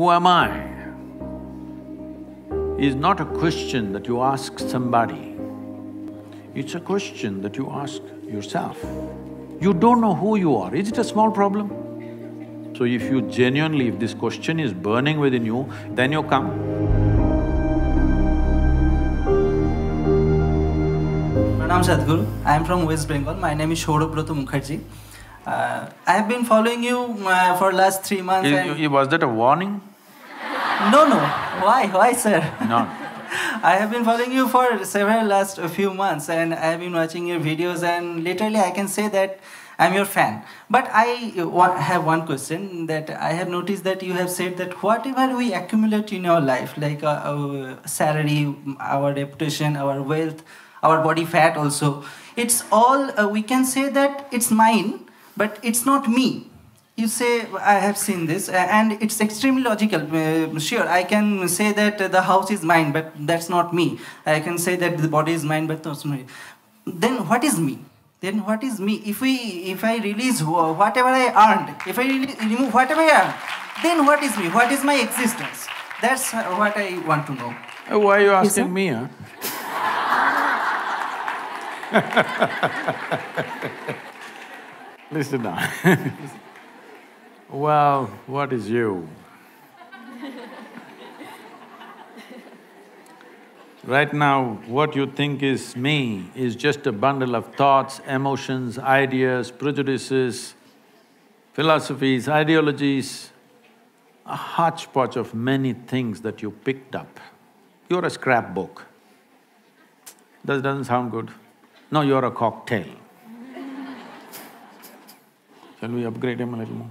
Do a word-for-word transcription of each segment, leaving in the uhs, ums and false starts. who am I, is not a question that you ask somebody. It's a question that you ask yourself. You don't know who you are. Is it a small problem? So if you genuinely, if this question is burning within you, then you come. Pranam Sadhguru, I am from West Bengal. My name is Shourabrata Mukherjee. Uh, I have been following you uh, for last three months is, and… You, was that a warning? No, no. Why? Why, sir? No. I have been following you for several last few months and I have been watching your videos and literally I can say that I'm your fan. But I have one question that I have noticed that you have said that whatever we accumulate in our life, like our salary, our reputation, our wealth, our body fat also, it's all, uh, we can say that it's mine, but it's not me. You say, I have seen this, and it's extremely logical. Uh, sure, I can say that the house is mine, but that's not me. I can say that the body is mine, but that's not me. Then what is me? Then what is me? If we, if I release whatever I earned, if I remove whatever I earned, then what is me? What is my existence? That's what I want to know. Why are you asking yes, me, huh? Listen now. Well, what is you? Right now, what you think is me is just a bundle of thoughts, emotions, ideas, prejudices, philosophies, ideologies, a hodgepodge of many things that you picked up. You're a scrapbook. That doesn't sound good. No, you're a cocktail. Shall we upgrade him a little more?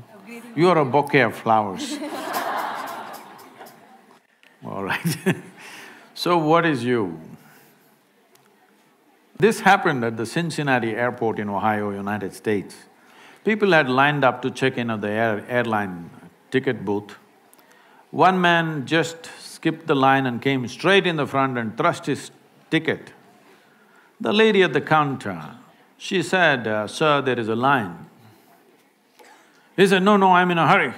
You're a bouquet of flowers. All right. So what is you? This happened at the Cincinnati airport in Ohio, United States. People had lined up to check in at the air, airline ticket booth. One man just skipped the line and came straight in the front and thrust his ticket. The lady at the counter, she said, uh, "Sir, there is a line." He said, "No, no, I'm in a hurry."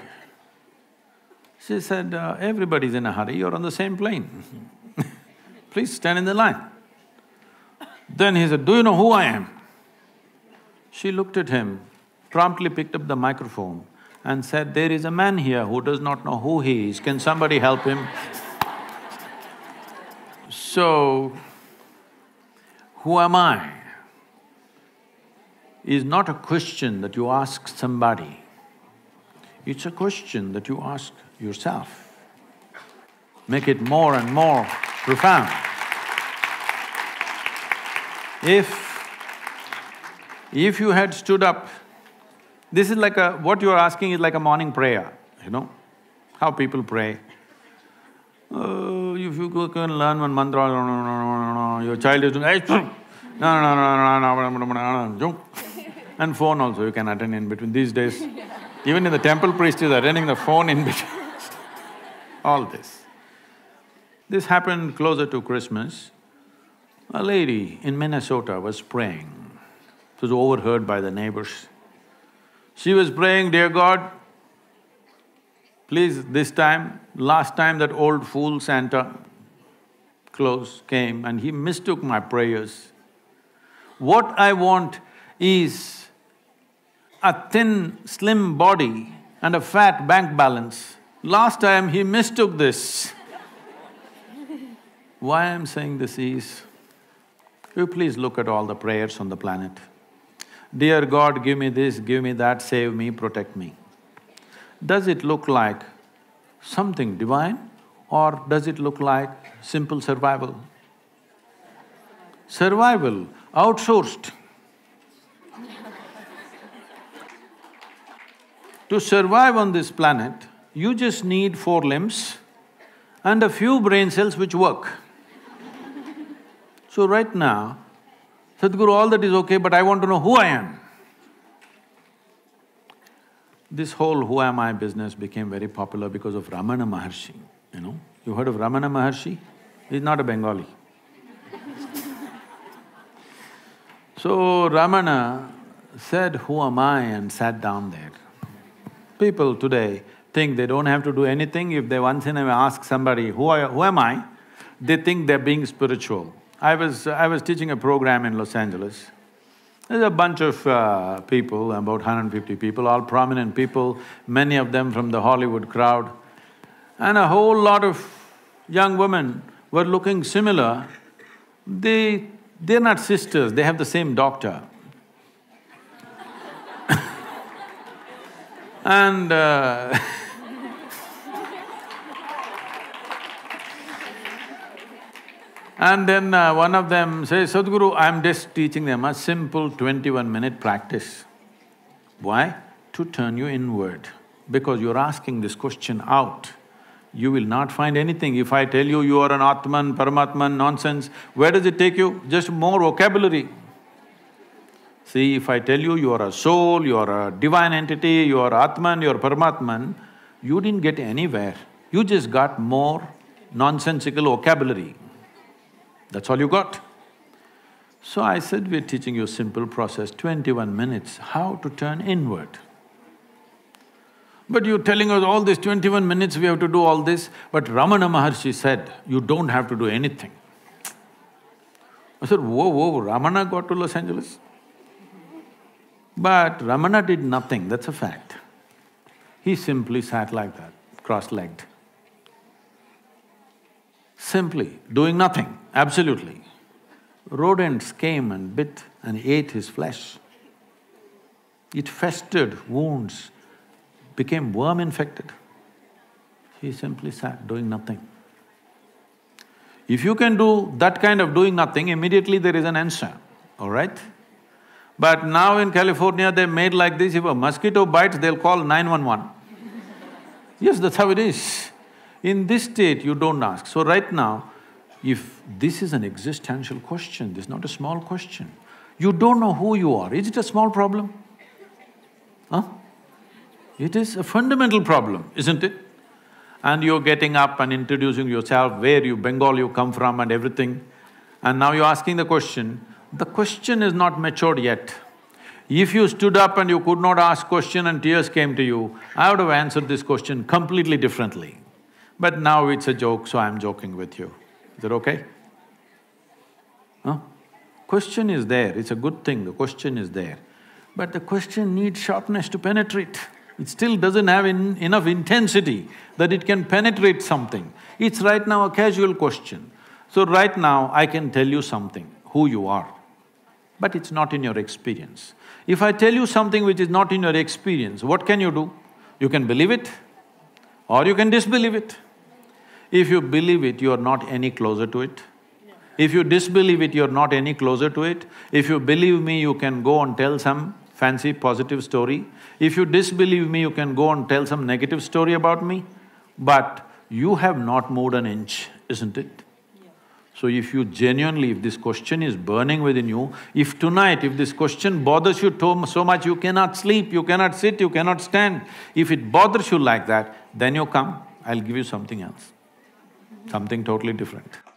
She said, uh, "Everybody's in a hurry, you're on the same plane. Please stand in the line." Then he said, "Do you know who I am?" She looked at him, promptly picked up the microphone and said, "There is a man here who does not know who he is, can somebody help him?" So, who am I is not a question that you ask somebody. It's a question that you ask yourself. Make it more and more profound. If… if you had stood up… this is like a… what you are asking is like a morning prayer, you know, how people pray. Oh, if you go and learn one mantra, no, no, no, no, no, your child is doing… no, no, no, no, no, no, no, no, and phone also you can attend in between these days. Even in the temple, priest is attending the phone in between. All this. This happened closer to Christmas. A lady in Minnesota was praying. It was overheard by the neighbors. She was praying, "Dear God, please this time, last time that old fool Santa Claus came and he mistook my prayers. What I want is a thin, slim body and a fat bank balance. Last time he mistook this." Why I'm saying this is, you please look at all the prayers on the planet. "Dear God, give me this, give me that, save me, protect me." Does it look like something divine or does it look like simple survival? Survival, outsourced. To survive on this planet, you just need four limbs and a few brain cells which work. So right now, "Sadhguru, all that is okay, but I want to know who I am." This whole "who am I" business became very popular because of Ramana Maharshi, you know. You heard of Ramana Maharshi? He's not a Bengali. So Ramana said, "Who am I?" and sat down there. People today think they don't have to do anything. If they once in a while ask somebody, who, are, who am I? They think they're being spiritual. I was… I was teaching a program in Los Angeles. There's a bunch of uh, people, about one hundred fifty people, all prominent people, many of them from the Hollywood crowd. And a whole lot of young women were looking similar. They… they're not sisters, they have the same doctor. And uh And then uh, one of them says, Sadhguru, I'm just teaching them a simple twenty-one minute practice. Why? To turn you inward. Because you're asking this question out, you will not find anything. If I tell you you are an Atman, Paramatman, nonsense, where does it take you? Just more vocabulary. See, if I tell you you are a soul, you are a divine entity, you are Atman, you are Paramatman, you didn't get anywhere. You just got more nonsensical vocabulary. That's all you got. So I said, we're teaching you a simple process, twenty-one minutes, how to turn inward. But you're telling us all this, twenty-one minutes we have to do all this, but Ramana Maharshi said, you don't have to do anything. I said, whoa, whoa, Ramana got to Los Angeles? But Ramana did nothing, that's a fact. He simply sat like that, cross-legged. Simply doing nothing, absolutely. Rodents came and bit and ate his flesh. It festered wounds, became worm-infected. He simply sat doing nothing. If you can do that kind of doing nothing, immediately there is an answer, all right? But now in California, they made like this, if a mosquito bites, they'll call nine one one. Yes, that's how it is. In this state, you don't ask. So right now, if this is an existential question, this is not a small question. You don't know who you are. Is it a small problem? Huh? It is a fundamental problem, isn't it? And you're getting up and introducing yourself, where you… Bengal you come from and everything. And now you're asking the question. The question is not matured yet. If you stood up and you could not ask question and tears came to you, I would have answered this question completely differently. But now it's a joke, so I'm joking with you. Is that okay? Huh? Question is there, it's a good thing, the question is there. But the question needs sharpness to penetrate. It still doesn't have in, enough intensity that it can penetrate something. It's right now a casual question. So right now, I can tell you something, who you are, but it's not in your experience. If I tell you something which is not in your experience, what can you do? You can believe it or you can disbelieve it. If you believe it, you are not any closer to it. If you disbelieve it, you are not any closer to it. If you believe me, you can go and tell some fancy positive story. If you disbelieve me, you can go and tell some negative story about me. But you have not moved an inch, isn't it? Yeah. So if you genuinely… if this question is burning within you, if tonight, if this question bothers you so much, you cannot sleep, you cannot sit, you cannot stand. If it bothers you like that, then you come, I'll give you something else. Something totally different.